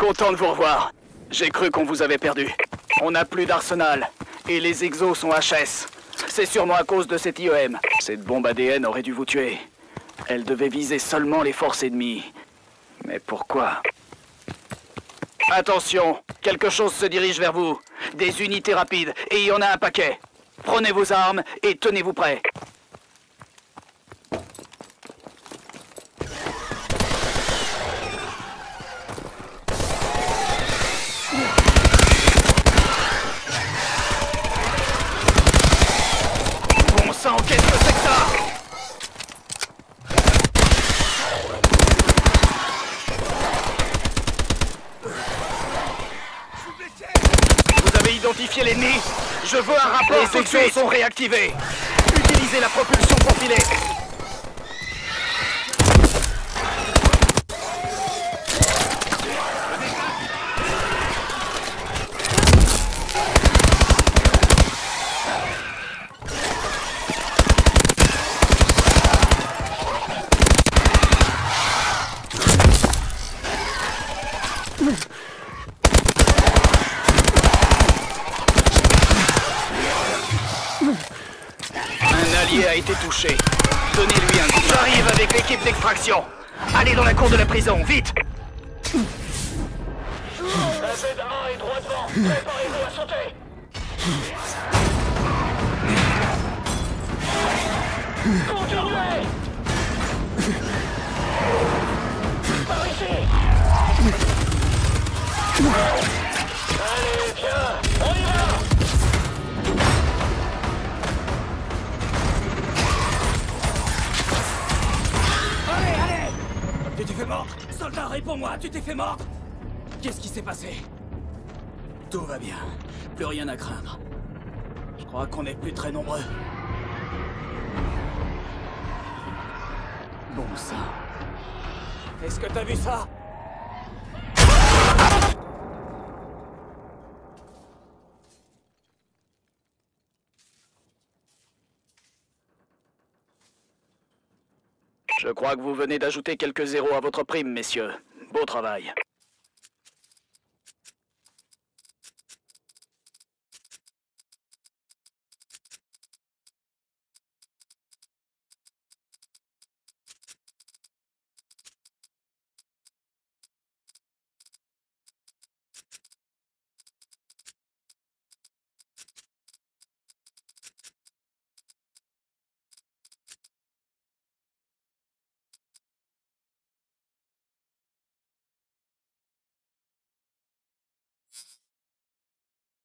Content de vous revoir. J'ai cru qu'on vous avait perdu. On n'a plus d'arsenal. Et les exos sont HS. C'est sûrement à cause de cette IOM. Cette bombe ADN aurait dû vous tuer. Elle devait viser seulement les forces ennemies. Mais pourquoi? Attention, quelque chose se dirige vers vous. Des unités rapides, et il y en a un paquet. Prenez vos armes et tenez-vous prêts. Bon sang, qu'est-ce que c'est que ça ? Identifiez l'ennemi. Je veux un rapport. Les sections sont réactivées. Utilisez la propulsion pour filer. A été touché. Donnez-lui un coup. J'arrive avec l'équipe d'extraction. Allez dans la cour de la prison, vite. La Z1 est droit devant. Préparez-vous à sauter. Continuez. Par ici. Allez, viens. On y va. Tu t'es fait mordre! Soldat, réponds-moi! Tu t'es fait mordre! Qu'est-ce qui s'est passé? Tout va bien. Plus rien à craindre. Je crois qu'on n'est plus très nombreux. Bon sang. Est-ce que t'as vu ça? Je crois que vous venez d'ajouter quelques zéros à votre prime, messieurs. Beau travail.